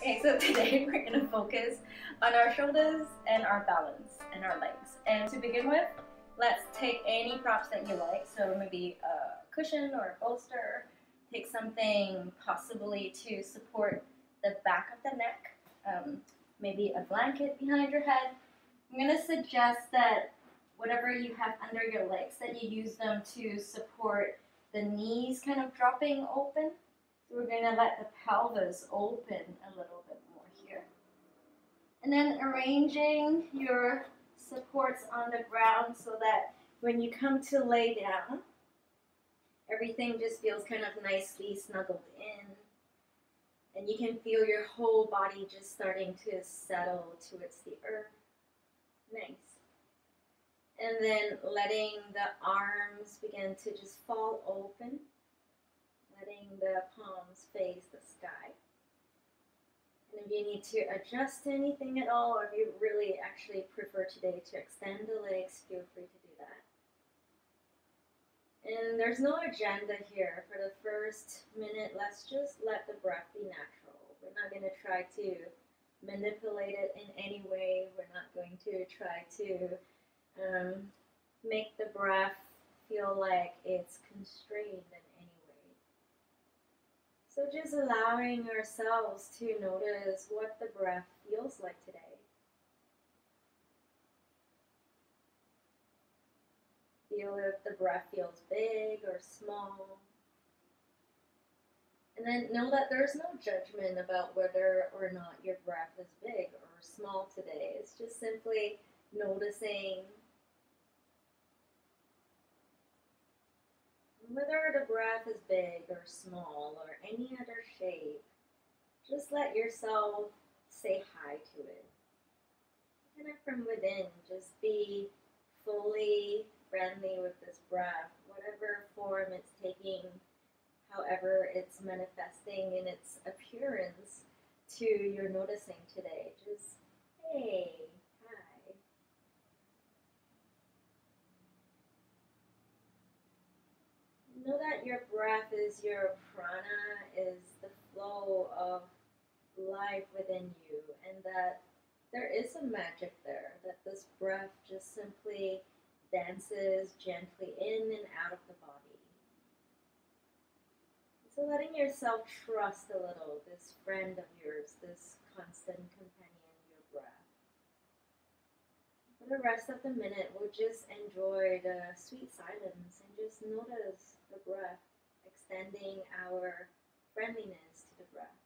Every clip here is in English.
Okay, so today we're going to focus on our shoulders and our balance and our legs. And to begin with, let's take any props that you like. So maybe a cushion or a bolster. Take something possibly to support the back of the neck. Maybe a blanket behind your head. I'm going to suggest that whatever you have under your legs, that you use them to support the knees kind of dropping open. So we're going to let the pelvis open a little bit more here. And then arranging your supports on the ground so that when you come to lay down, everything just feels kind of nicely snuggled in. And you can feel your whole body just starting to settle towards the earth. Nice. And then letting the arms begin to just fall open, letting the palms face the sky. And if you need to adjust anything at all, or if you really actually prefer today to extend the legs, feel free to do that. And there's no agenda here. For the first minute, let's just let the breath be natural. We're not going to try to manipulate it in any way. We're not going to try to make the breath feel like it's constrained in any way. So just allowing ourselves to notice what the breath feels like today. Feel if the breath feels big or small. And then know that there's no judgment about whether or not your breath is big or small today. It's just simply noticing whether the breath is big or small or any other shape. Just let yourself say hi to it. Kind of from within, just be fully friendly with this breath, whatever form it's taking, however it's manifesting in its appearance to your noticing today. Just, hey, hi. Know that your breath is your prana, is the flow of life within you, and that there is some magic there, that this breath just simply dances gently in and out of the body. So letting yourself trust a little, this friend of yours, this constant companion, your breath. For the rest of the minute, we'll just enjoy the sweet silence and just notice the breath, extending our friendliness to the breath.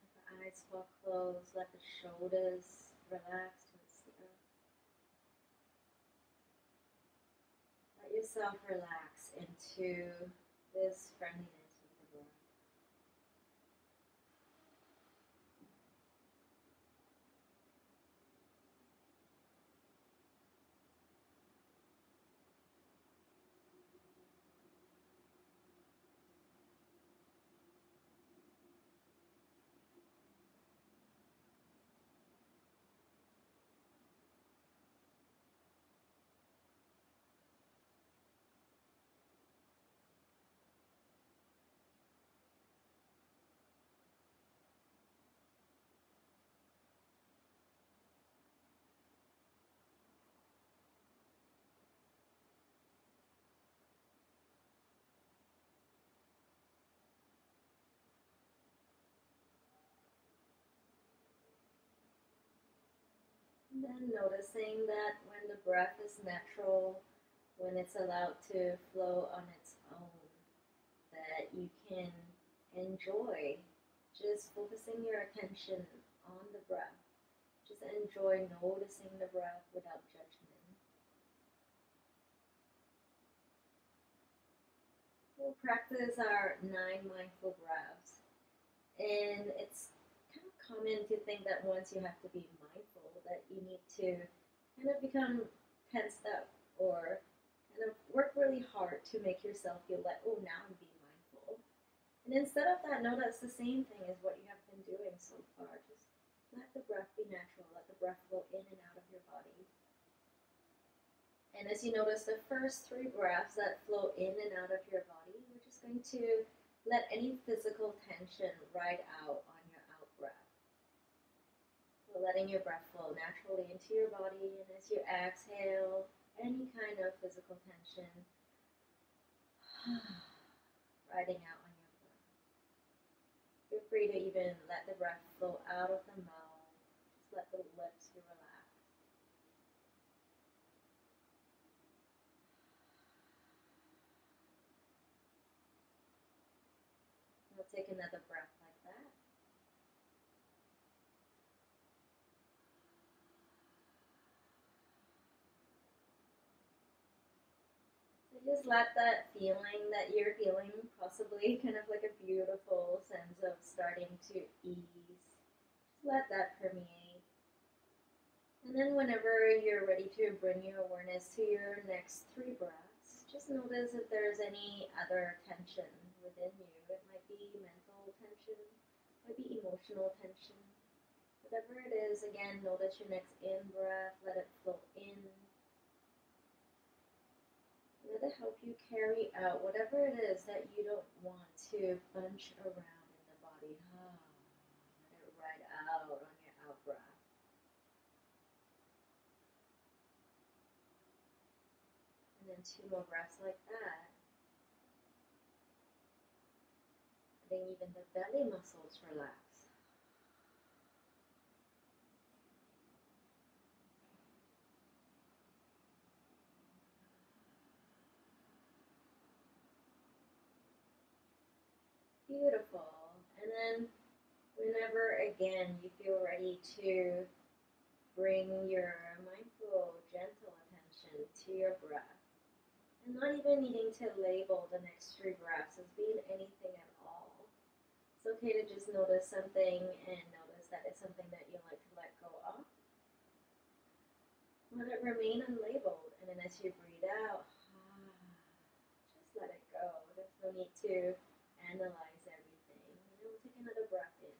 Let the eyes fall closed, let the shoulders relax towards the earth. Let yourself relax into this friendliness with the breath. And noticing that when the breath is natural, when it's allowed to flow on its own, that you can enjoy just focusing your attention on the breath. Just enjoy noticing the breath without judgment. We'll practice our 9 mindful breaths, and it's kind of common to think that once you have to be mindful, that you need to kind of become tensed up or kind of work really hard to make yourself feel like, oh, now I'm being mindful. And instead of that, no, that's the same thing as what you have been doing so far. Just let the breath be natural, let the breath flow in and out of your body. And as you notice, the first 3 breaths that flow in and out of your body, we're just going to Let any physical tension ride out on your out-breath. So letting your breath flow naturally into your body, and as you exhale, any kind of physical tension riding out on your breath. Feel free to even let the breath flow out of the mouth. Just let the lips be relaxed. We'll take another breath like that. So just let that feeling that you're feeling, possibly kind of like a beautiful sense of starting to ease, just let that permeate. And then whenever you're ready to bring your awareness to your next three breaths, just notice if there's any other tension within you. It might be mental tension, might be emotional tension. Whatever it is, again, notice your next in-breath, let it flow in. Let it help you carry out whatever it is that you don't want to bunch around in the body. Let it ride out on your out-breath. And then two more breaths like that. Even the belly muscles relax. Beautiful. And then whenever again you feel ready to bring your mindful, gentle attention to your breath, and not even needing to label the next three breaths as being anything at all. It's okay to just notice something and notice that it's something that you like to let go of. Let it remain unlabeled, and then as you breathe out, just let it go. There's no need to analyze everything. And then we'll take another breath in.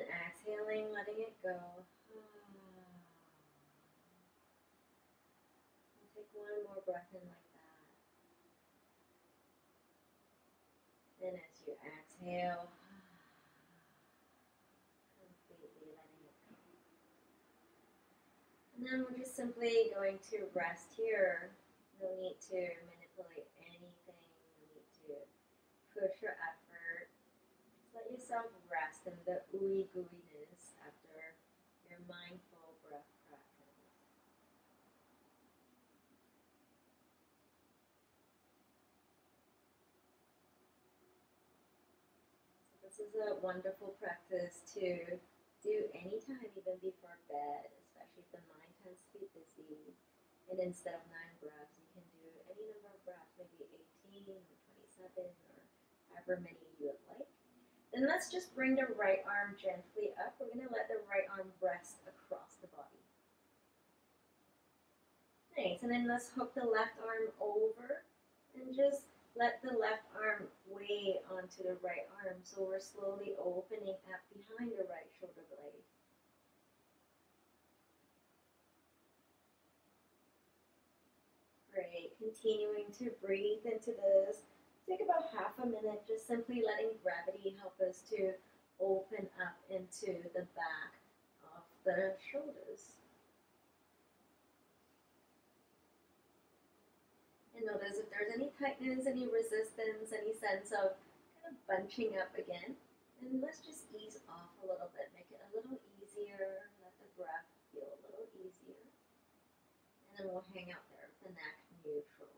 And exhaling, letting it go. We'll take one more breath in like that. And as you exhale, completely letting it go. And then we're just simply going to rest here. No need to manipulate anything. No need to push your effort. Just let yourself rest in the ooey-gooeyness after your mindful breath practice. This is a wonderful practice to do anytime, even before bed, especially if the mind tends to be busy. And instead of 9 breaths, you can do any number of breaths, maybe 18 or 27 or however many you would like. Then let's just bring the right arm gently up. We're going to let the right arm rest across the body. Nice. And then let's hook the left arm over and just let the left arm weigh onto the right arm, so we're slowly opening up behind the right shoulder blade. Great, continuing to breathe into this. Take about half a minute, just simply letting gravity help us to open up into the back of the shoulders. And notice if there's any tightness, any resistance, any sense of kind of bunching up again. And let's just ease off a little bit, make it a little easier, let the breath feel a little easier. And then we'll hang out there with the neck neutral.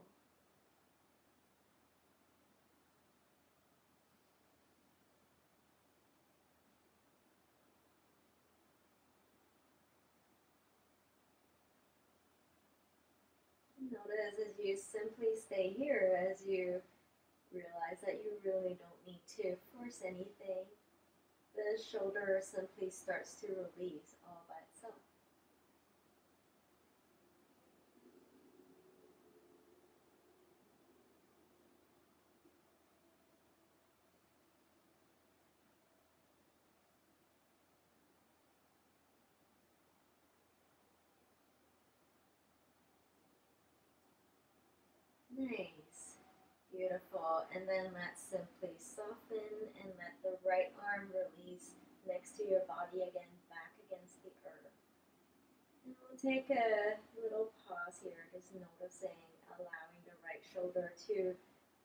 Notice as you simply stay here, as you realize that you really don't need to force anything, the shoulder simply starts to release all by itself. Nice. Beautiful. And then let's simply soften and let the right arm release next to your body again, back against the earth. And we'll take a little pause here, just noticing, allowing the right shoulder to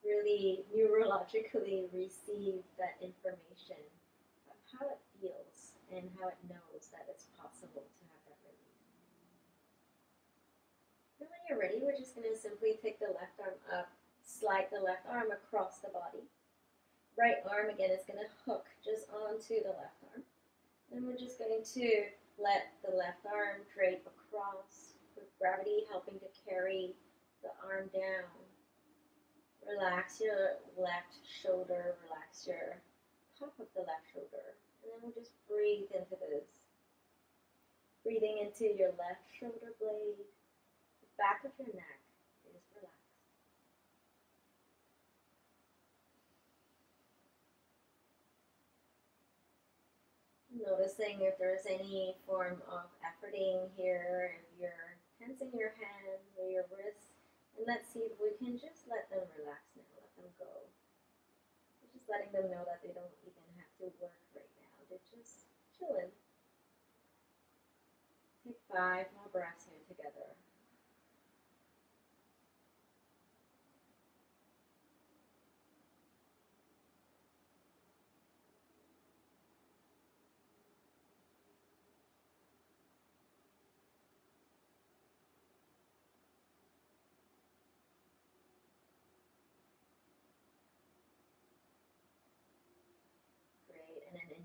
really neurologically receive that information of how it feels and how it knows that it's possible to have that release. And when you're ready, we're just going to simply take the left arm up, slide the left arm across the body. Right arm again is going to hook just onto the left arm. And we're just going to let the left arm drape across, with gravity helping to carry the arm down. Relax your left shoulder, relax your top of the left shoulder. And then we'll just breathe into this. Breathing into your left shoulder blade, the back of your neck. Noticing if there's any form of efforting here, if you're tensing your hands or your wrists, and let's see if we can just let them relax now, let them go. So just letting them know that they don't even have to work right now, they're just chilling. Take 5 more breaths here together.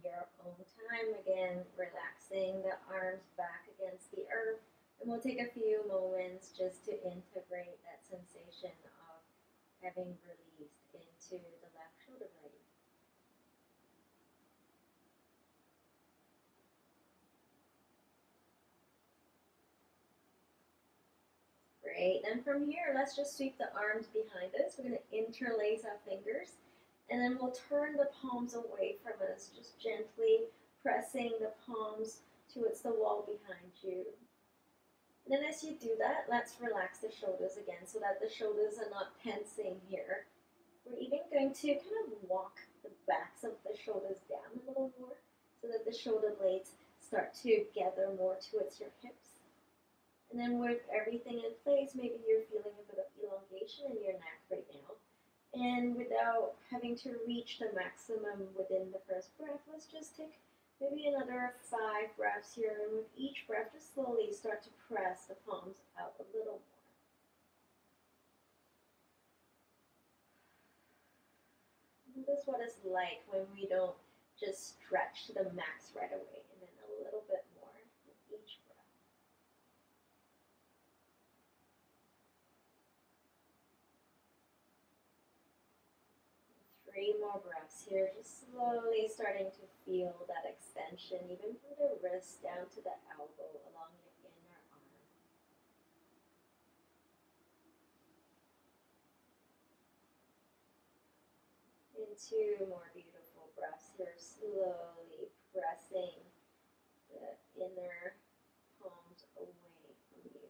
Your own time again, relaxing the arms back against the earth, and we'll take a few moments just to integrate that sensation of having released into the left shoulder blade. Great, and from here let's just sweep the arms behind us. We're going to interlace our fingers. And then we'll turn the palms away from us, just gently pressing the palms towards the wall behind you. And then as you do that, let's relax the shoulders again so that the shoulders are not tensing here. We're even going to kind of walk the backs of the shoulders down a little more so that the shoulder blades start to gather more towards your hips. And then with everything in place, maybe you're feeling a bit of elongation in your neck right now. And without having to reach the maximum within the first breath, let's just take maybe another 5 breaths here. And with each breath, just slowly start to press the palms out a little more. And this is what it's like when we don't just stretch to the max right away, and then a little bit more with each breath. More breaths here, just slowly starting to feel that extension, even from the wrist down to the elbow, along your inner arm. And 2 more beautiful breaths here, slowly pressing the inner palms away from you.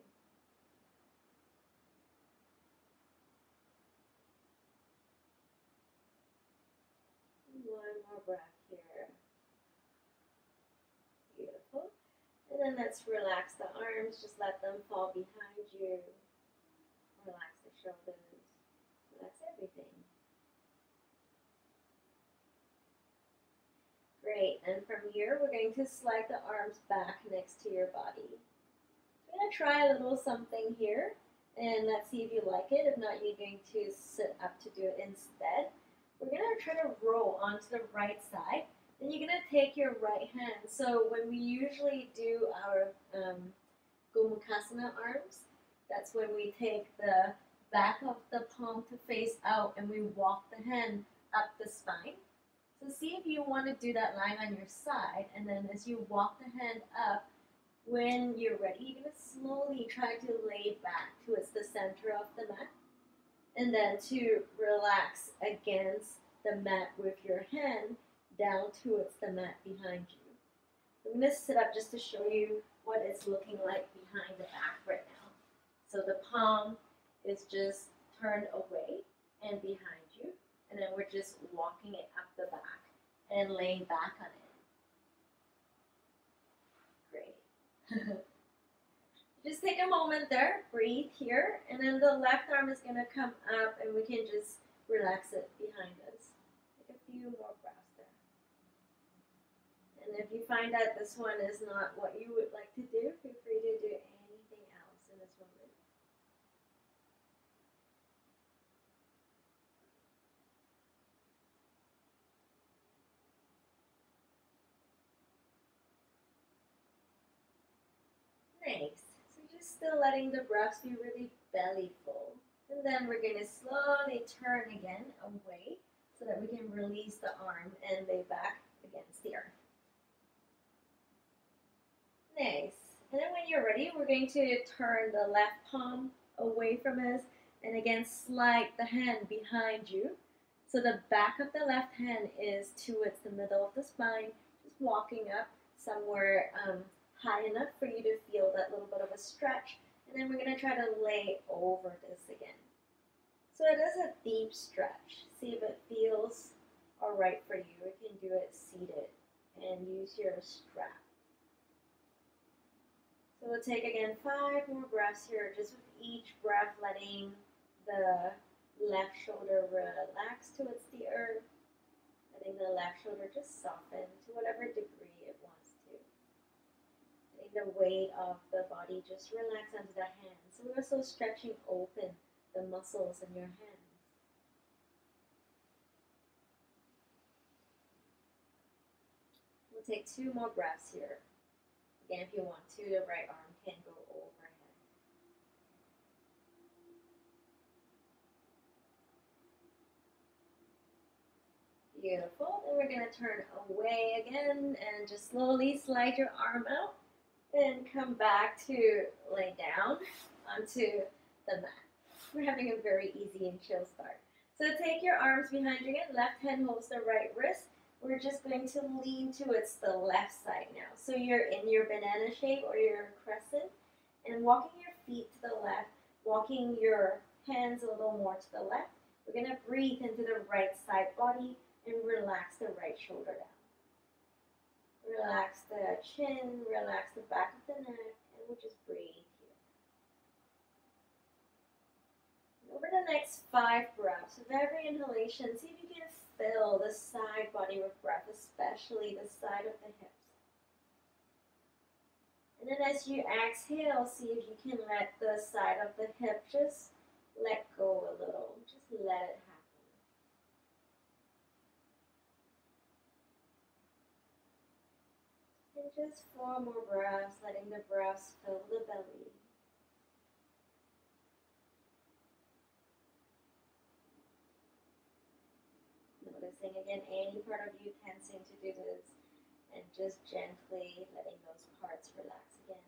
One more breath here. Beautiful. And then let's relax the arms. Just let them fall behind you. Relax the shoulders. Relax everything. Great. And from here, we're going to slide the arms back next to your body. I'm going to try a little something here. And let's see if you like it. If not, you're going to sit up to do it instead. We're going to try to roll onto the right side, and you're going to take your right hand. So when we usually do our Gomukhasana arms, that's when we take the back of the palm to face out and we walk the hand up the spine. So see if you want to do that lying on your side, and then as you walk the hand up, when you're ready, you're going to slowly try to lay back towards the center of the mat. And then to relax against the mat with your hand down towards the mat behind you. I'm going to sit up just to show you what it's looking like behind the back right now. So the palm is just turned away, and behind you. And then we're just walking it up the back and laying back on it. Great. Just take a moment there, breathe here, and then the left arm is going to come up and we can just relax it behind us. Take a few more breaths there. And if you find that this one is not what you would like to do, feel free to do anything else in this moment. Nice. So just still letting the breaths be really belly full. And then we're going to slowly turn again away so that we can release the arm and lay back against the earth. Nice. And then when you're ready, we're going to turn the left palm away from us and again slide the hand behind you. So the back of the left hand is towards the middle of the spine, just walking up somewhere high enough for you to feel that little bit of a stretch. And then we're going to try to lay over this again. So it is a deep stretch. See if it feels all right for you. You can do it seated and use your strap. So we'll take again 5 more breaths here, just with each breath letting the left shoulder relax towards the earth, letting the left shoulder just soften to whatever degree it wants. The weight of the body just relax onto the hands. So we're also stretching open the muscles in your hands. We'll take 2 more breaths here. Again, if you want to, the right arm can go overhead. Beautiful. And we're going to turn away again and just slowly slide your arm out. Then come back to lay down onto the mat. We're having a very easy and chill start. So take your arms behind you again. Left hand holds the right wrist. We're just going to lean towards the left side now. So you're in your banana shape or your crescent. And walking your feet to the left, walking your hands a little more to the left. We're going to breathe into the right side body and relax the right shoulder down. Relax the chin, relax the back of the neck, and we'll just breathe here. Over the next 5 breaths, with every inhalation, see if you can fill the side body with breath, especially the side of the hips. And then as you exhale, see if you can let the side of the hip just let go a little, just let it happen. Just 4 more breaths, letting the breaths fill the belly. Noticing again any part of you tensing to do this and just gently letting those parts relax again.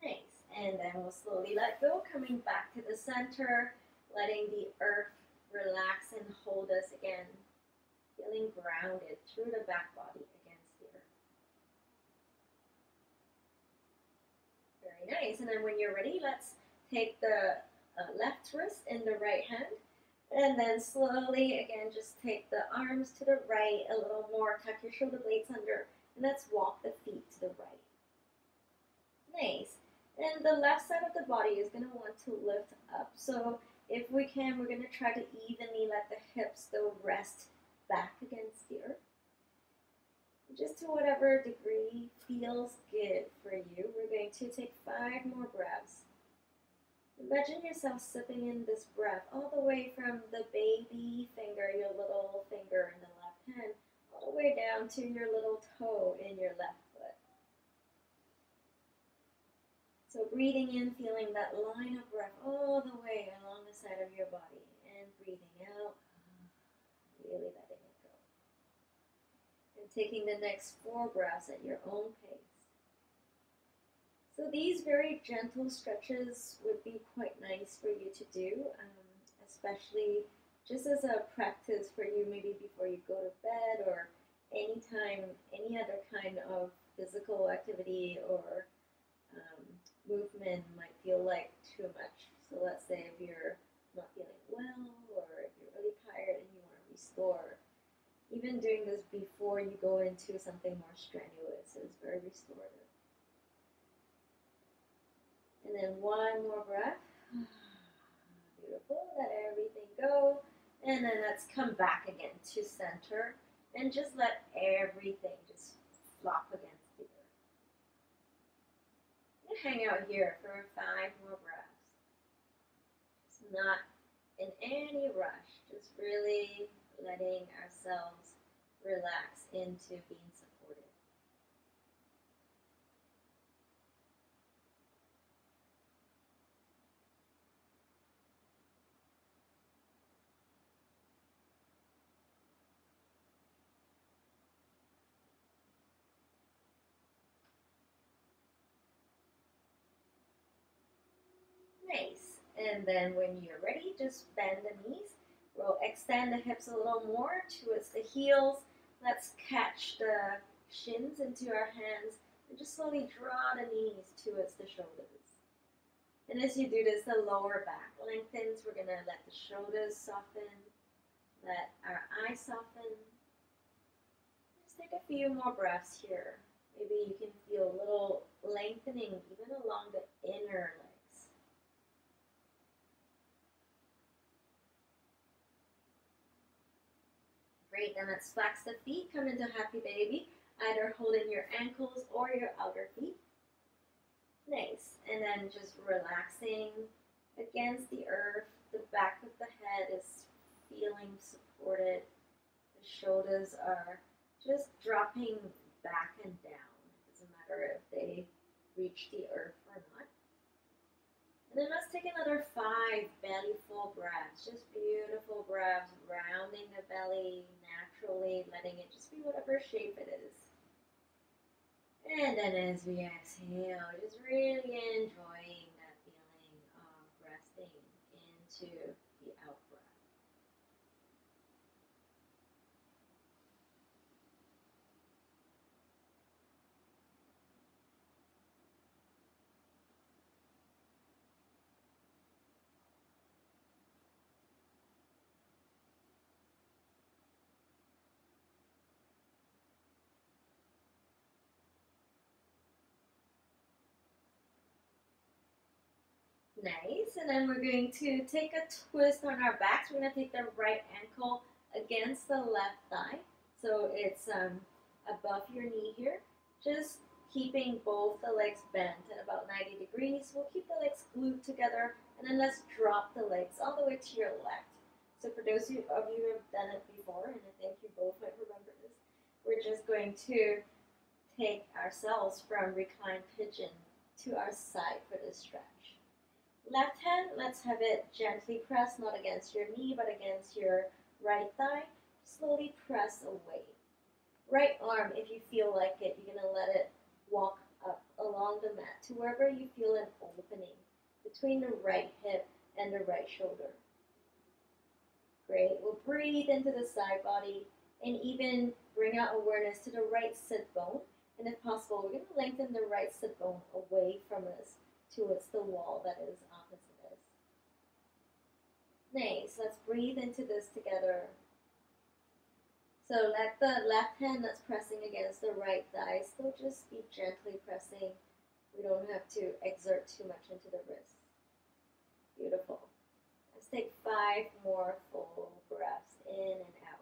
Nice. And then we'll slowly let go, coming back to the center. Letting the earth relax and hold us again, feeling grounded through the back body against the earth. Very nice. And then when you're ready, let's take the left wrist and the right hand, and then slowly again just take the arms to the right a little more, tuck your shoulder blades under, and let's walk the feet to the right. Nice. And the left side of the body is going to want to lift up. So if we can, we're going to try to evenly let the hips still rest back against the earth. Just to whatever degree feels good for you, we're going to take 5 more breaths. Imagine yourself sipping in this breath all the way from the baby finger, your little finger in the left hand, all the way down to your little toe in your left foot. So breathing in, feeling that line of breath all the way along the side of your body. And breathing out, really letting it go. And taking the next 4 breaths at your own pace. So these very gentle stretches would be quite nice for you to do, especially just as a practice for you maybe before you go to bed or anytime, any other kind of physical activity or movement might feel like too much. So let's say if you're not feeling well or if you're really tired and you want to restore, even doing this before you go into something more strenuous is very restorative. And then one more breath. Beautiful. Let everything go. And then let's come back again to center and just let everything just flop against the earth. I'm going to hang out here for 5 more breaths. Just not in any rush, just really letting ourselves relax into being supported. Nice. And then when you're ready, just bend the knees. We'll extend the hips a little more towards the heels. Let's catch the shins into our hands and just slowly draw the knees towards the shoulders. And as you do this, the lower back lengthens. We're going to let the shoulders soften, let our eyes soften. Just take a few more breaths here. Maybe you can feel a little lengthening even along the inner leg. Great, then let's flex the feet, come into happy baby, either holding your ankles or your outer feet. Nice, and then just relaxing against the earth, the back of the head is feeling supported, the shoulders are just dropping back and down, it doesn't matter if they reach the earth or not. And then let's take another 5 belly full breaths, just beautiful breaths, rounding the belly naturally, letting it just be whatever shape it is. And then as we exhale, just really enjoying that feeling of resting into the out breath. Nice, and then we're going to take a twist on our backs. We're going to take the right ankle against the left thigh. So it's above your knee here. Just keeping both the legs bent at about 90 degrees. We'll keep the legs glued together, and then let's drop the legs all the way to your left. So for those of you who have done it before, and I think you both might remember this, we're just going to take ourselves from reclined pigeon to our side for this stretch. Left hand, let's have it gently press, not against your knee, but against your right thigh. Slowly press away. Right arm, if you feel like it, you're going to let it walk up along the mat to wherever you feel an opening between the right hip and the right shoulder. Great. We'll breathe into the side body and even bring our awareness to the right sit bone. And if possible, we're going to lengthen the right sit bone away from us towards the wall that is opposite us. Nice, let's breathe into this together. So let the left hand that's pressing against the right thigh still just be gently pressing. We don't have to exert too much into the wrist. Beautiful. Let's take 5 more full breaths in and out.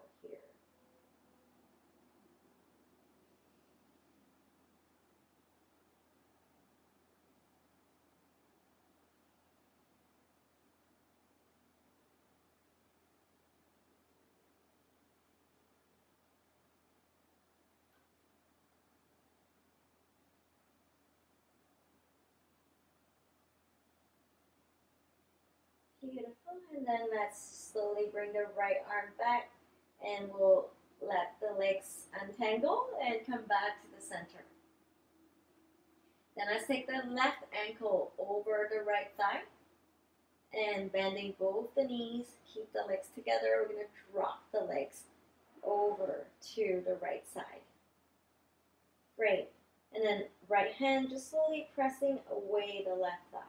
Beautiful, and then let's slowly bring the right arm back and we'll let the legs untangle and come back to the center. Then let's take the left ankle over the right thigh and bending both the knees, keep the legs together. We're going to drop the legs over to the right side. Great. And then right hand, just slowly pressing away the left thigh.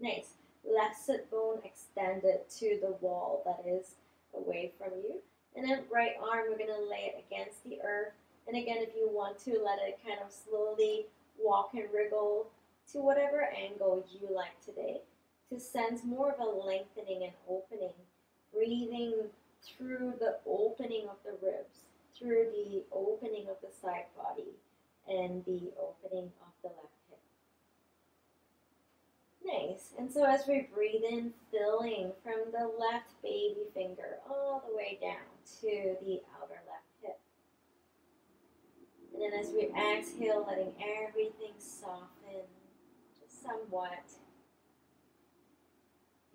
Next, left sit bone extended to the wall that is away from you. And then right arm, we're going to lay it against the earth. And again, if you want to, let it kind of slowly walk and wriggle to whatever angle you like today to sense more of a lengthening and opening, breathing through the opening of the ribs, through the opening of the side body, and the opening of the left hip. Nice. And so as we breathe in, filling from the left baby finger all the way down to the outer left hip. And then as we exhale, letting everything soften just somewhat.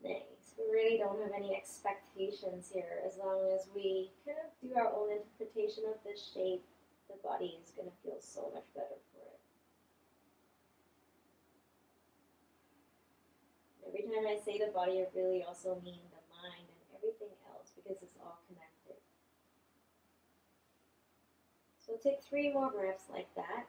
Nice. We really don't have any expectations here. As long as we kind of do our own interpretation of this shape, the body is going to feel so much better for it. Every time I say the body, I really also mean the mind and everything else because it's all connected. So take 3 more breaths like that.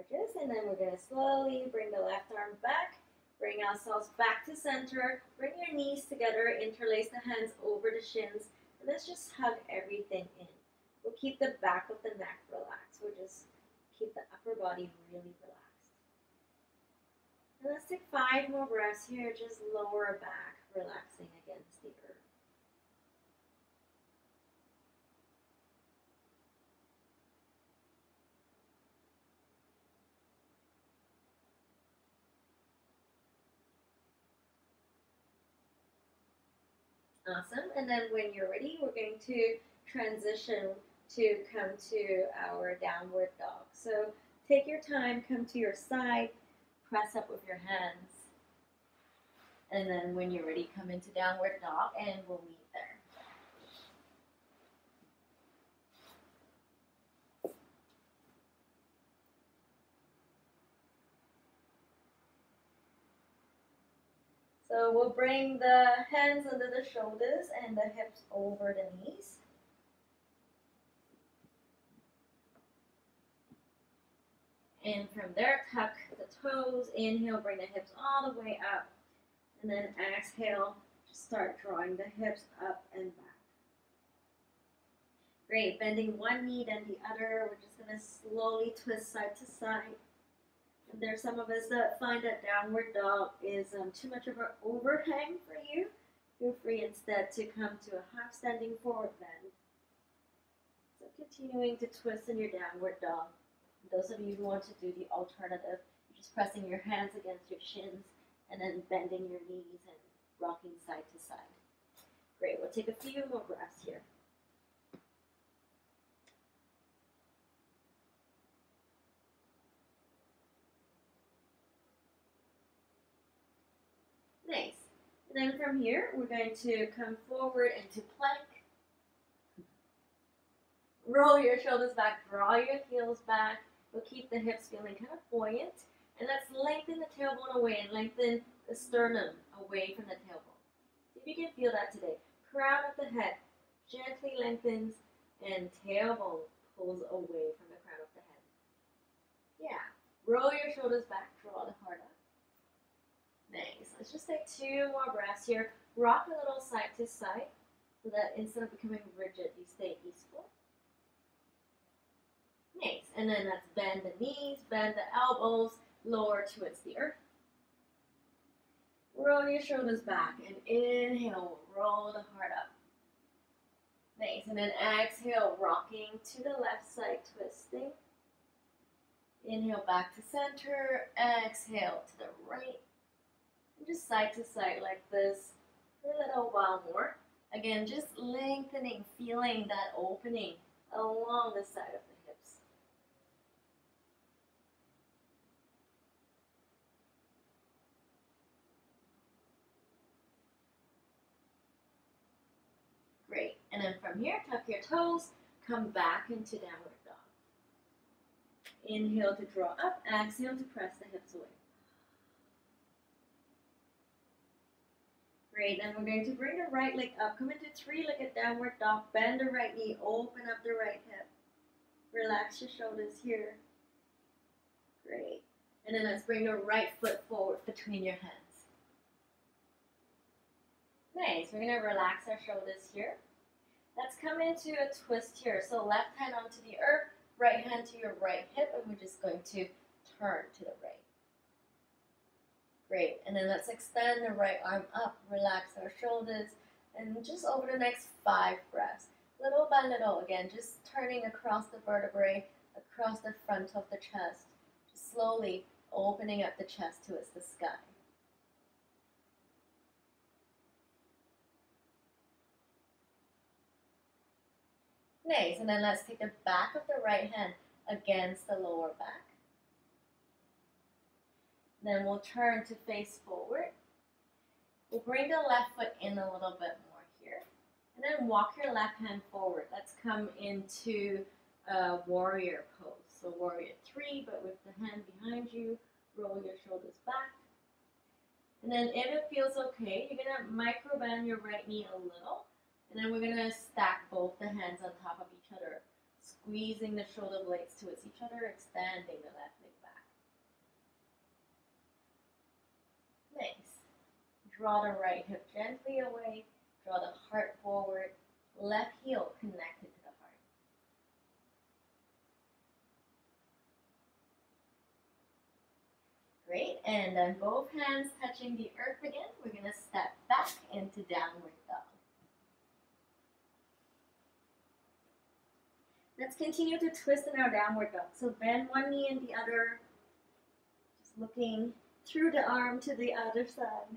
Gorgeous. And then we're going to slowly bring the left arm back, bring ourselves back to center, bring your knees together, interlace the hands over the shins, and let's just hug everything in. We'll keep the back of the neck relaxed. We'll just keep the upper body really relaxed. And let's take 5 more breaths here, just lower back, relaxing against the earth. Awesome. And then when you're ready, we're going to transition to come to our downward dog. So take your time, come to your side, press up with your hands. And then when you're ready, come into downward dog and we'll meet there. So we'll bring the hands under the shoulders and the hips over the knees. And from there, tuck the toes. Inhale, bring the hips all the way up. And then exhale, just start drawing the hips up and back. Great, bending one knee, then the other. We're just going to slowly twist side to side. There's some of us that find that downward dog is too much of an overhang for you. Feel free instead to come to a half standing forward bend. So continuing to twist in your downward dog. And those of you who want to do the alternative, you're just pressing your hands against your shins and then bending your knees and rocking side to side. Great, we'll take a few more breaths here. Then from here, we're going to come forward into plank. Roll your shoulders back, draw your heels back. We'll keep the hips feeling kind of buoyant. And let's lengthen the tailbone away and lengthen the sternum away from the tailbone. See if you can feel that today. Crown of the head gently lengthens and tailbone pulls away from the crown of the head. Yeah. Roll your shoulders back, draw the heart up. Nice. Let's just take 2 more breaths here. Rock a little side to side so that instead of becoming rigid, you stay easeful. Nice. And then let's bend the knees, bend the elbows, lower towards the earth. Roll your shoulders back and inhale, roll the heart up. Nice. And then exhale, rocking to the left side, twisting. Inhale back to center, exhale to the right. And just side to side like this for a little while more. Again, just lengthening, feeling that opening along the side of the hips. Great. And then from here, tuck your toes, come back into downward dog. Inhale to draw up, exhale to press the hips away. Great, and we're going to bring the right leg up. Come into three-legged downward dog. Bend the right knee, open up the right hip. Relax your shoulders here. Great. And then let's bring the right foot forward between your hands. Nice, we're going to relax our shoulders here. Let's come into a twist here. So left hand onto the earth, right hand to your right hip, and we're just going to turn to the right. Great, and then let's extend the right arm up, relax our shoulders, and just over the next 5 breaths, little by little, again, just turning across the vertebrae, across the front of the chest, just slowly opening up the chest towards the sky. Nice, and then let's take the back of the right hand against the lower back. Then we'll turn to face forward. We'll bring the left foot in a little bit more here. And then walk your left hand forward. Let's come into a warrior pose. So warrior 3, but with the hand behind you, roll your shoulders back. And then if it feels okay, you're gonna micro bend your right knee a little. And then we're gonna stack both the hands on top of each other, squeezing the shoulder blades towards each other, extending the left leg back. Nice. Draw the right hip gently away, draw the heart forward, left heel connected to the heart. Great, and then both hands touching the earth again, we're gonna step back into downward dog. Let's continue to twist in our downward dog. So bend one knee and the other, just looking through the arm to the other side.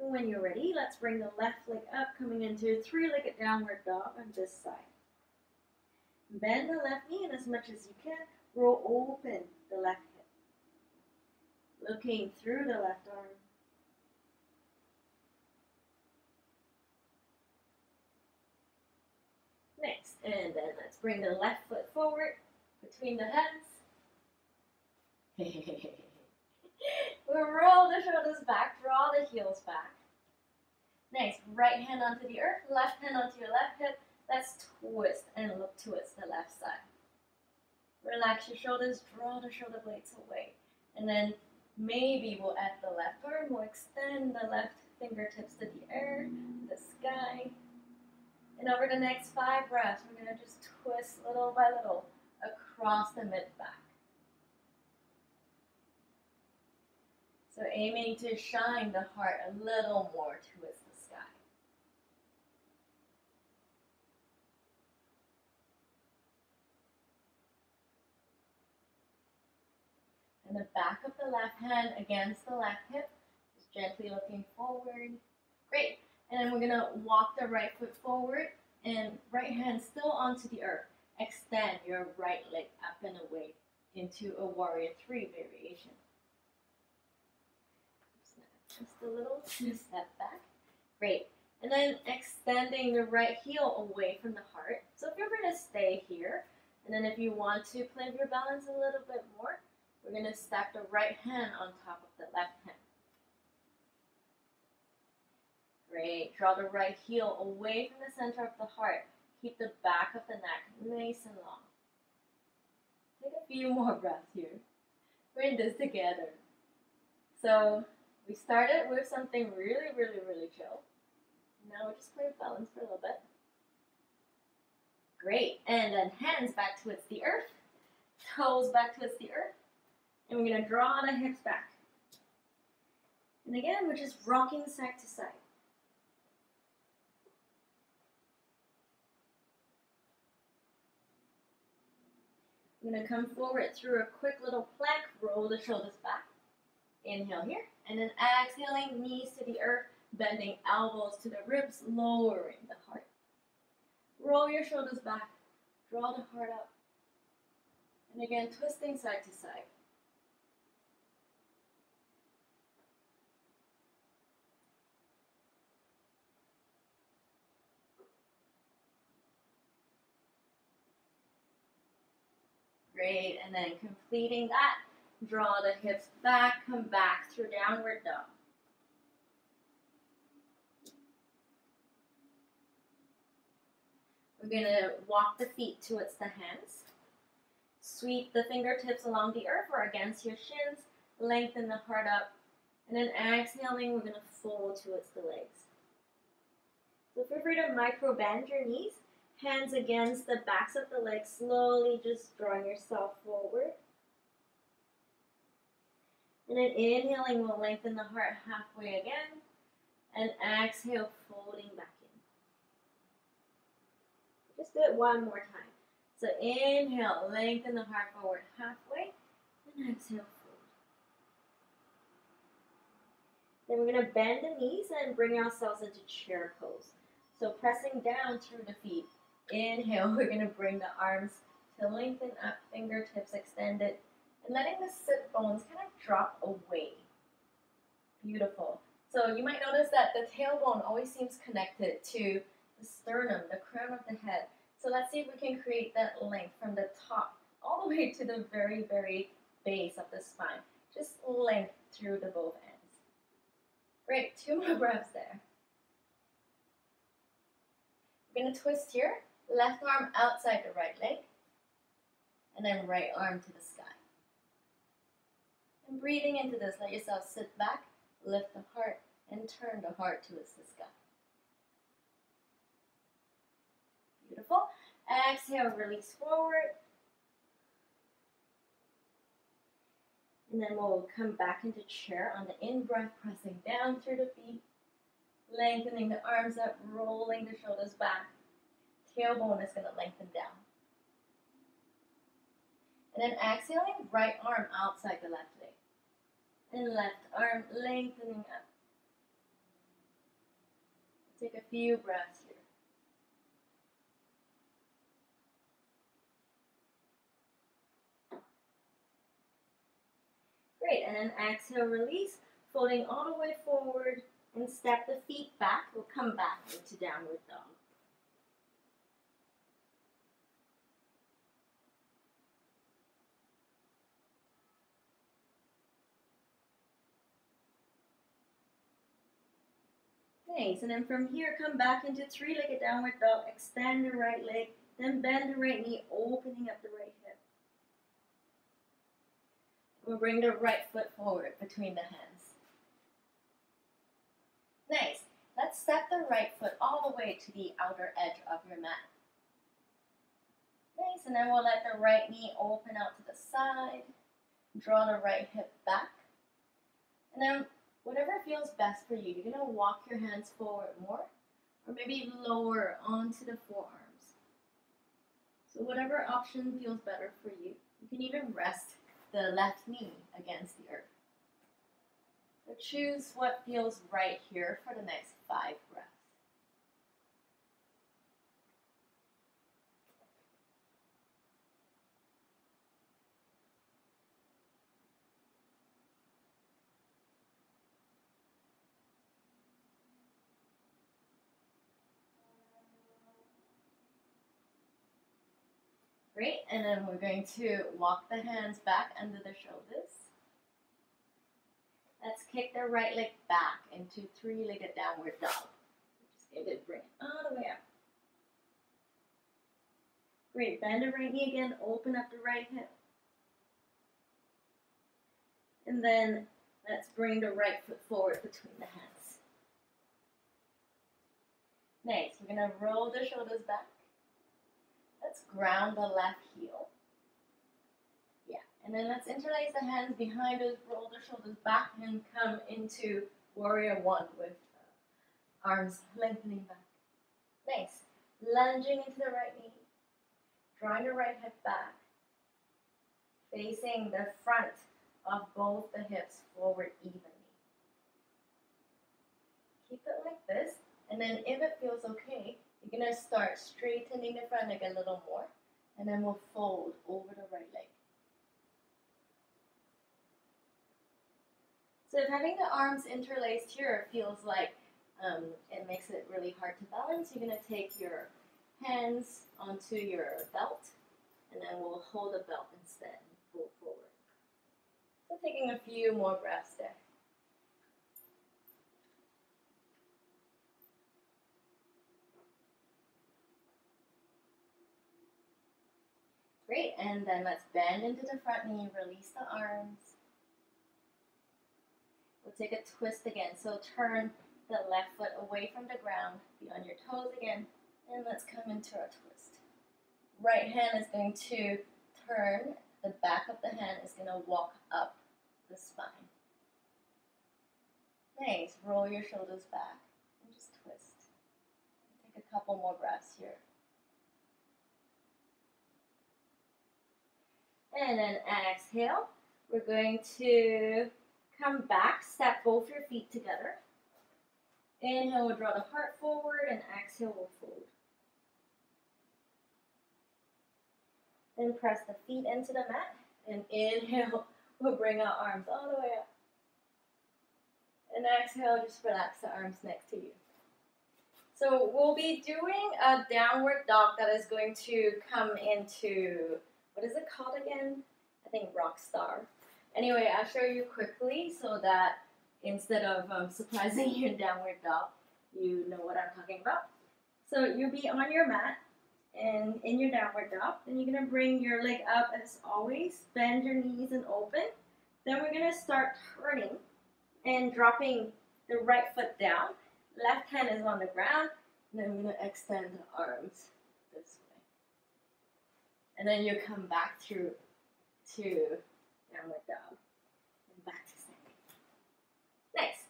And when you're ready, let's bring the left leg up, coming into three-legged downward dog on this side. Bend the left knee, and as much as you can, roll open the left hip, looking through the left arm. Next, and then let's bring the left foot forward between the hands. We'll roll the shoulders back, draw the heels back. Next, right hand onto the earth, left hand onto your left hip. Let's twist and look towards the left side. Relax your shoulders, draw the shoulder blades away. And then maybe we'll add the left arm, we'll extend the left fingertips to the air, the sky. And over the next 5 breaths, we're going to just twist little by little across the mid-back. So aiming to shine the heart a little more towards the sky. And the back of the left hand against the left hip, just gently looking forward. Great. And then we're going to walk the right foot forward and right hand still onto the earth. Extend your right leg up and away into a warrior 3 variation. Just a little step back. Great. And then extending the right heel away from the heart. So if you're going to stay here, and then if you want to play with your balance a little bit more, we're going to stack the right hand on top of the left hand. Great. Draw the right heel away from the center of the heart. Keep the back of the neck nice and long. Take a few more breaths here. We're in this together. So we started with something really chill. Now we'll just play with balance for a little bit. Great. And then hands back towards the earth. Toes back towards the earth. And we're going to draw the hips back. And again, we're just rocking side to side. I'm going to come forward through a quick little plank, roll the shoulders back, inhale here, and then exhaling, knees to the earth, bending elbows to the ribs, lowering the heart. Roll your shoulders back, draw the heart up, and again, twisting side to side. great. And then completing that, draw the hips back, come back through downward dog. We're going to walk the feet towards the hands. Sweep the fingertips along the earth or against your shins. Lengthen the heart up. And then exhaling, we're going to fold towards the legs. So feel free to micro bend your knees. Hands against the backs of the legs, slowly just drawing yourself forward. And then inhaling, we'll lengthen the heart halfway again. And exhale, folding back in. Just do it one more time. So inhale, lengthen the heart forward halfway. And exhale, fold. Then we're going to bend the knees and bring ourselves into chair pose. So pressing down through the feet. Inhale, we're going to bring the arms to lengthen up, fingertips extended. And letting the sit bones kind of drop away. Beautiful. So you might notice that the tailbone always seems connected to the sternum, the crown of the head. So let's see if we can create that length from the top all the way to the very, very base of the spine. Just length through the both ends. Great, two more breaths there. We're going to twist here. Left arm outside the right leg. And then right arm to the sky. And breathing into this, let yourself sit back, lift the heart, and turn the heart towards the sky. Beautiful. Exhale, release forward. And then we'll come back into chair on the in-breath, pressing down through the feet, lengthening the arms up, rolling the shoulders back. Tailbone is going to lengthen down. And then exhaling, right arm outside the left leg. And left arm lengthening up. Take a few breaths here. Great, and then exhale, release, folding all the way forward and step the feet back. We'll come back into downward dog. Nice, and then from here, come back into three-legged downward dog, extend the right leg, then bend the right knee, opening up the right hip. We'll bring the right foot forward between the hands. Nice, let's step the right foot all the way to the outer edge of your mat. Nice, and then we'll let the right knee open out to the side, draw the right hip back, and then whatever feels best for you. You're going to walk your hands forward more, or maybe lower onto the forearms. So whatever option feels better for you. You can even rest the left knee against the earth. So choose what feels right here for the next 5 breaths. Great, and then we're going to walk the hands back under the shoulders. Let's kick the right leg back into three-legged downward dog. Just going to bring it all the way up. Great, bend the right knee again, open up the right hip. And then let's bring the right foot forward between the hands. Nice, we're going to roll the shoulders back. Let's ground the left heel. Yeah, and then let's interlace the hands behind us, roll the shoulders back, and come into warrior one with arms lengthening back. Nice. Lunging into the right knee, drawing the right hip back, facing the front of both the hips forward evenly. Keep it like this, and then if it feels okay, you're going to start straightening the front leg a little more, and then we'll fold over the right leg. So if having the arms interlaced here feels like it makes it really hard to balance, you're going to take your hands onto your belt and then we'll hold the belt instead and pull forward. So taking a few more breaths there. Great, and then let's bend into the front knee, release the arms. We'll take a twist again. So turn the left foot away from the ground, be on your toes again, and let's come into our twist. Right hand is going to turn, the back of the hand is going to walk up the spine. Nice, roll your shoulders back and just twist. Take a couple more breaths here. And then exhale, we're going to come back, step both your feet together. Inhale, we'll draw the heart forward, and exhale, we'll fold. Then press the feet into the mat, and inhale, we'll bring our arms all the way up. And exhale, just relax the arms next to you. So we'll be doing a downward dog that is going to come into... what is it called again? I think Rockstar. Anyway, I'll show you quickly so that instead of surprising you in downward dog, you know what I'm talking about. So you'll be on your mat and in your downward dog, and you're gonna bring your leg up as always, bend your knees and open. Then we're gonna start turning and dropping the right foot down. Left hand is on the ground, and then we're gonna extend the arms this way. And then you come back through to downward dog and back to standing. Nice.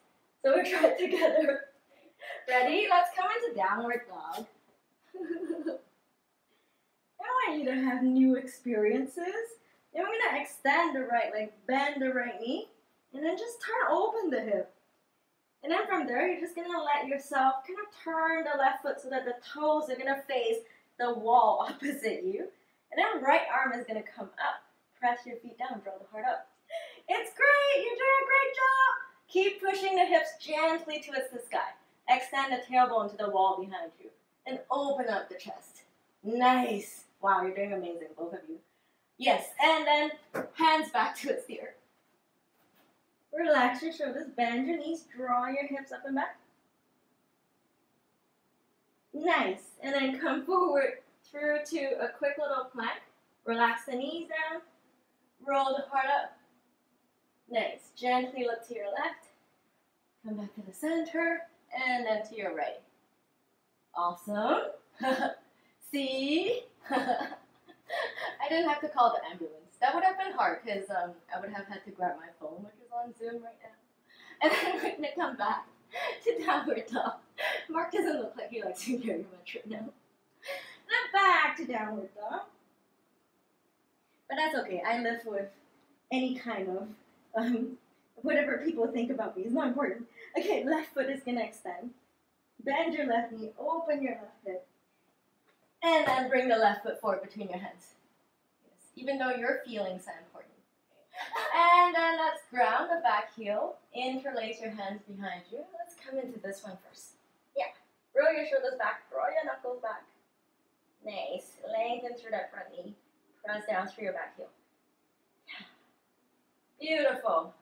So we'll try it together. Ready? Let's come into downward dog. I want you to have new experiences. Then we're going to extend the right leg, bend the right knee, and then just turn open the hip. And then from there, you're just going to let yourself kind of turn the left foot so that the toes are going to face the wall opposite you. And then right arm is going to come up. Press your feet down, draw the heart up. It's great! You're doing a great job! Keep pushing the hips gently towards the sky. Extend the tailbone to the wall behind you. And open up the chest. Nice! Wow, you're doing amazing, both of you. Yes, and then hands back towards the earth. Relax your shoulders, bend your knees, draw your hips up and back. Nice! And then come forward through to a quick little plank. Relax the knees down. Roll the heart up. Nice. Gently look to your left. Come back to the center. And then to your right. Awesome. See? I didn't have to call the ambulance. That would have been hard because I would have had to grab my phone, which is on Zoom right now. And then we're going to come back to downward dog. Mark doesn't look like he likes me very much right now. Not back to downward dog. But that's okay. I live with any kind of whatever people think about me. It's not important. Okay, left foot is going to extend. Bend your left knee. Open your left hip. And then bring the left foot forward between your hands. Yes, even though your feelings are important. And then let's ground the back heel. Interlace your hands behind you. Let's come into this one first. Yeah. Roll your shoulders back. Draw your knuckles back. Nice. Lengthen through that front knee. Press down through your back heel. Yeah. Beautiful.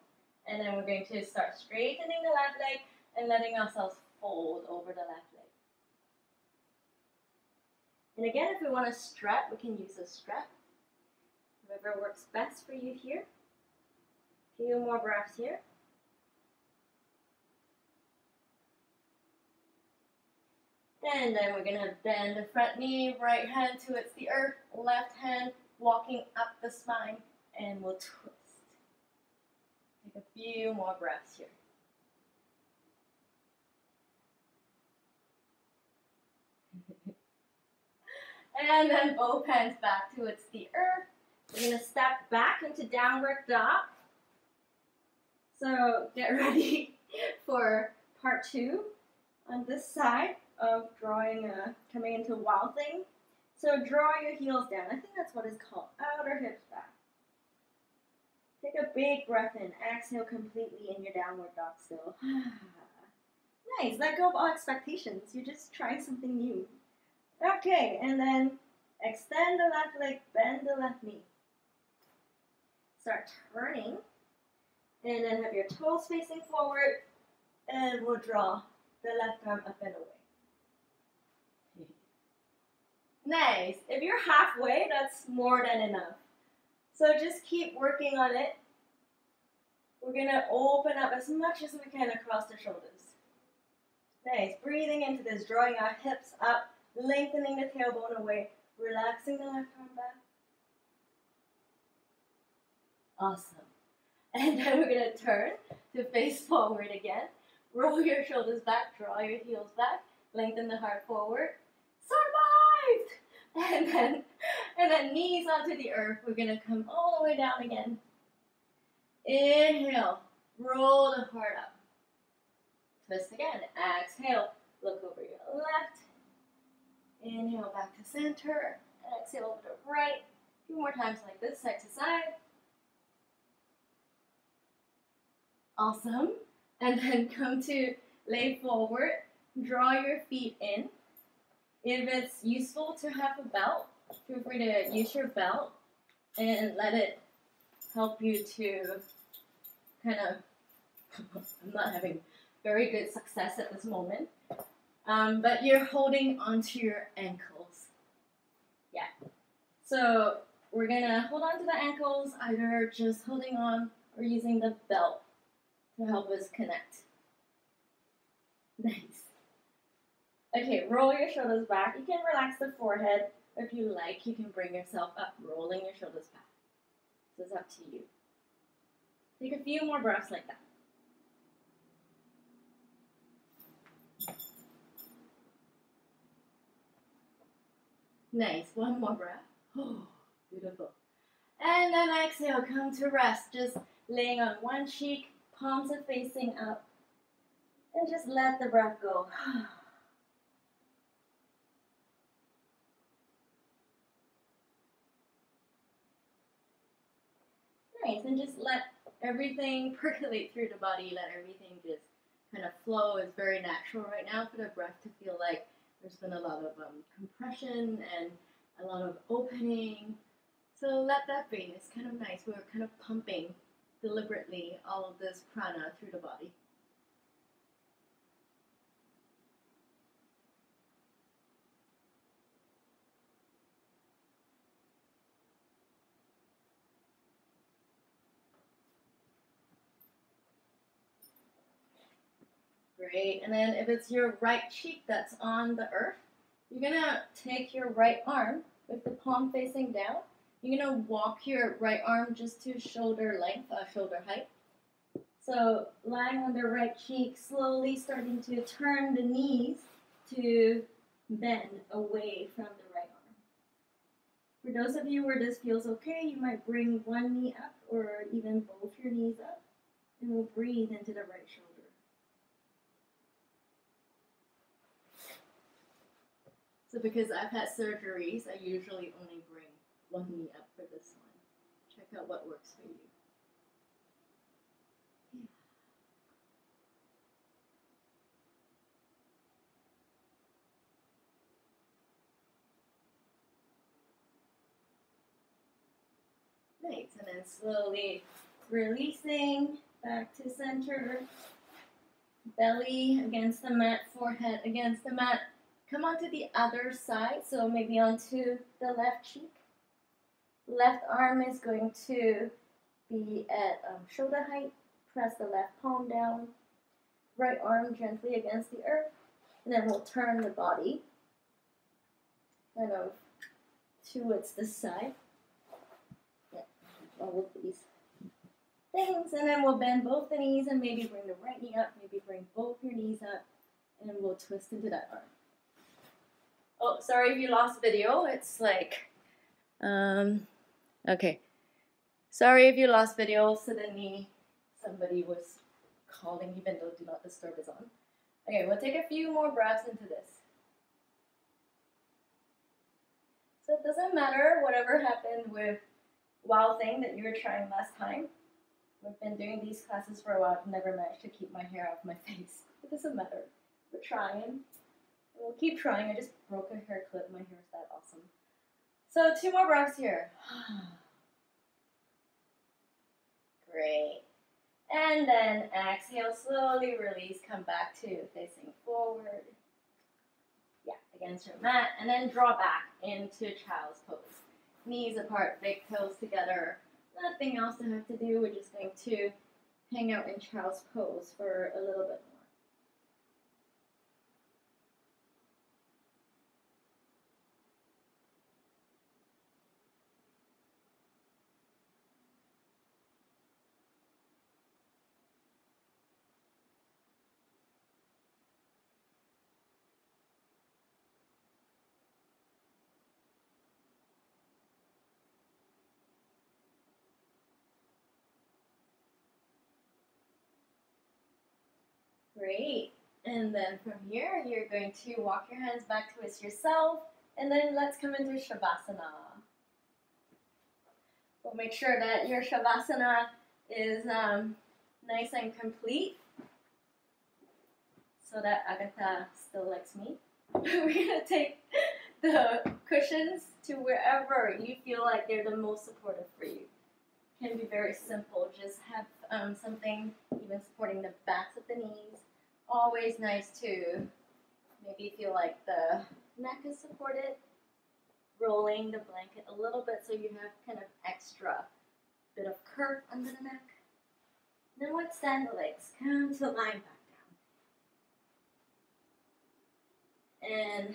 And then we're going to start straightening the left leg and letting ourselves fold over the left leg. And again, if we want to strut, we can use a strut. Whatever works best for you here. A few more breaths here. And then we're going to bend the front knee, right hand towards the earth, left hand walking up the spine, and we'll twist. Take a few more breaths here. And then both hands back towards the earth. We're going to step back into downward dog. So get ready for part two on this side of drawing coming into Wild Thing. So draw your heels down. I think that's what it's called. Outer hips back. Take a big breath in. Exhale completely in your downward dog still. Nice. Let go of all expectations. You're just trying something new. Okay, and then Extend the left leg, bend the left knee. Start turning, and then have your toes facing forward, and we'll draw the left arm up and away. Nice. If you're halfway, that's more than enough. So just keep working on it. We're gonna open up as much as we can across the shoulders. Nice, breathing into this, drawing our hips up, lengthening the tailbone away, relaxing the left arm back. Awesome. And then we're gonna turn to face forward again. Roll your shoulders back, draw your heels back, lengthen the heart forward. Survived! And then knees onto the earth. We're gonna come all the way down again. Inhale, roll the heart up. Twist again, exhale, look over your left. Inhale back to center, exhale over to right. A few more times like this, side to side. Awesome. And then come to lay forward, draw your feet in. If it's useful to have a belt, feel free to use your belt and let it help you to kind of, I'm not having very good success at this moment, but you're holding onto your ankles. Yeah. So we're going to hold on to the ankles, either just holding on or using the belt to help us connect. Nice. Okay, roll your shoulders back. You can relax the forehead. If you like, you can bring yourself up, rolling your shoulders back. So it's up to you. Take a few more breaths like that. Nice, one more breath. Oh, beautiful. And then exhale, come to rest. Just laying on one cheek, palms are facing up. And just let the breath go. Nice, and just let everything percolate through the body, let everything just kind of flow. It's very natural right now for the breath to feel like there's been a lot of compression and a lot of opening. So let that be. It's kind of nice. We're kind of pumping deliberately all of this prana through the body. Great, and then if it's your right cheek that's on the earth, you're gonna take your right arm with the palm facing down. You're gonna walk your right arm just to shoulder length, shoulder height. So lying on the right cheek, slowly starting to turn the knees to bend away from the right arm. For those of you where this feels okay, you might bring one knee up or even both your knees up, and we'll breathe into the right shoulder. So because I've had surgeries, I usually only bring one knee up for this one. Check out what works for you. Yeah. Nice, and then slowly releasing back to center. Belly against the mat, forehead against the mat. Come onto the other side, so maybe onto the left cheek. Left arm is going to be at shoulder height. Press the left palm down. Right arm gently against the earth. And then we'll turn the body kind of towards this side. Yeah, all of these things. And then we'll bend both the knees and maybe bring the right knee up, maybe bring both your knees up, and we'll twist into that arm. Oh, sorry if you lost video. It's like, okay. Sorry if you lost video. Suddenly, somebody was calling, even though Do Not Disturb is on. Okay, we'll take a few more breaths into this. So it doesn't matter whatever happened with Wow Thing that you were trying last time. We've been doing these classes for a while. I've never managed to keep my hair off my face. It doesn't matter. We're trying. We'll keep trying. I just broke a hair clip. My hair is that awesome. So 2 more breaths here. Great. And then exhale, slowly release, come back to facing forward. Yeah, against your mat. And then draw back into child's pose. Knees apart, big toes together. Nothing else to have to do. We're just going to hang out in child's pose for a little bit. Great. And then from here, you're going to walk your hands back towards yourself. And then let's come into Shavasana. We'll make sure that your Shavasana is nice and complete so that Agatha still likes me. We're going to take the cushions to wherever you feel like they're the most supportive for you. It can be very simple. Just have something even supporting the backs of the knees. Always nice to maybe feel like the neck is supported, rolling the blanket a little bit so you have kind of extra bit of curve under the neck. Then let's stand the legs, come to lying back down. And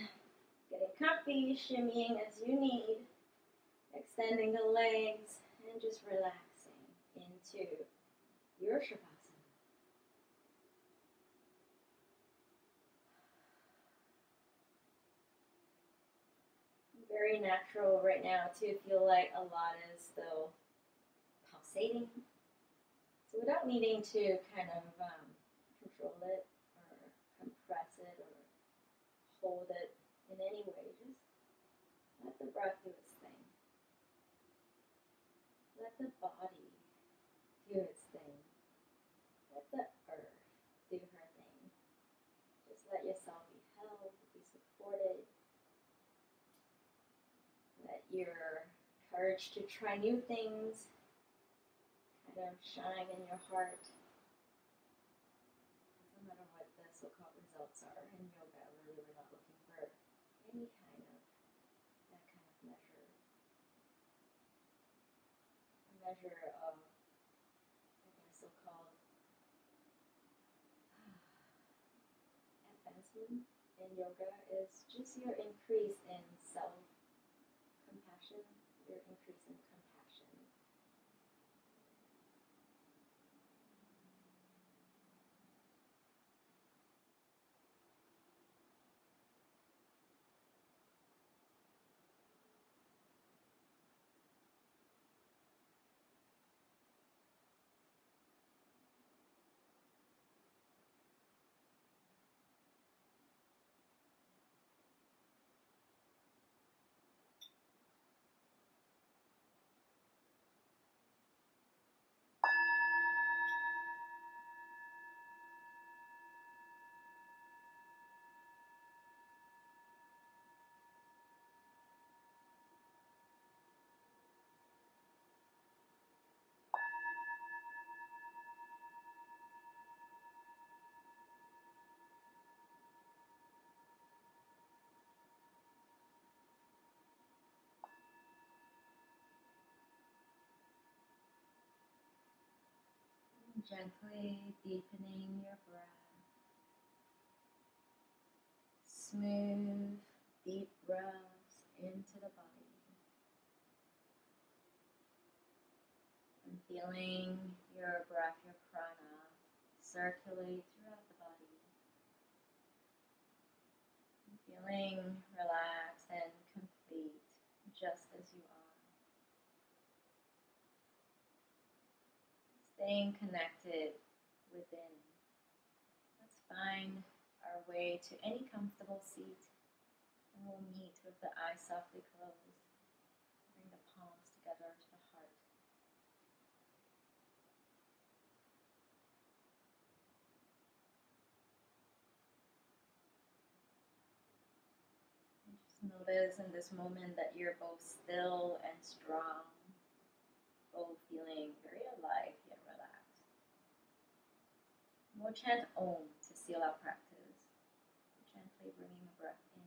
getting comfy, shimmying as you need, extending the legs and just relaxing into your Shavasana. Very natural right now to feel like a lot is still pulsating. So without needing to kind of control it or compress it or hold it in any way, just let the breath do its thing. Let the body do its thing. Let the earth do her thing. Just let yourself be held, be supported. Your courage to try new things kind of shine in your heart. No matter what the so-called results are in yoga, really we're not looking for any kind of that kind of measure. A measure of so-called advancement in yoga is just your increase in self. Your increase in compassion. Gently deepening your breath. Smooth, deep breaths into the body. And feeling your breath, your prana, circulate throughout the body. And feeling relaxed and complete, just as you are. Staying connected within. Let's find our way to any comfortable seat, and we'll meet with the eyes softly closed. Bring the palms together to the heart. And just notice is in this moment that you're both still and strong, both feeling very alive yet relaxed. We'll chant Om to seal our practice. We'll gently bringing the breath in.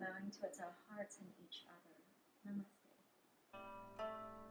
Bowing towards our hearts and each other. Namaste.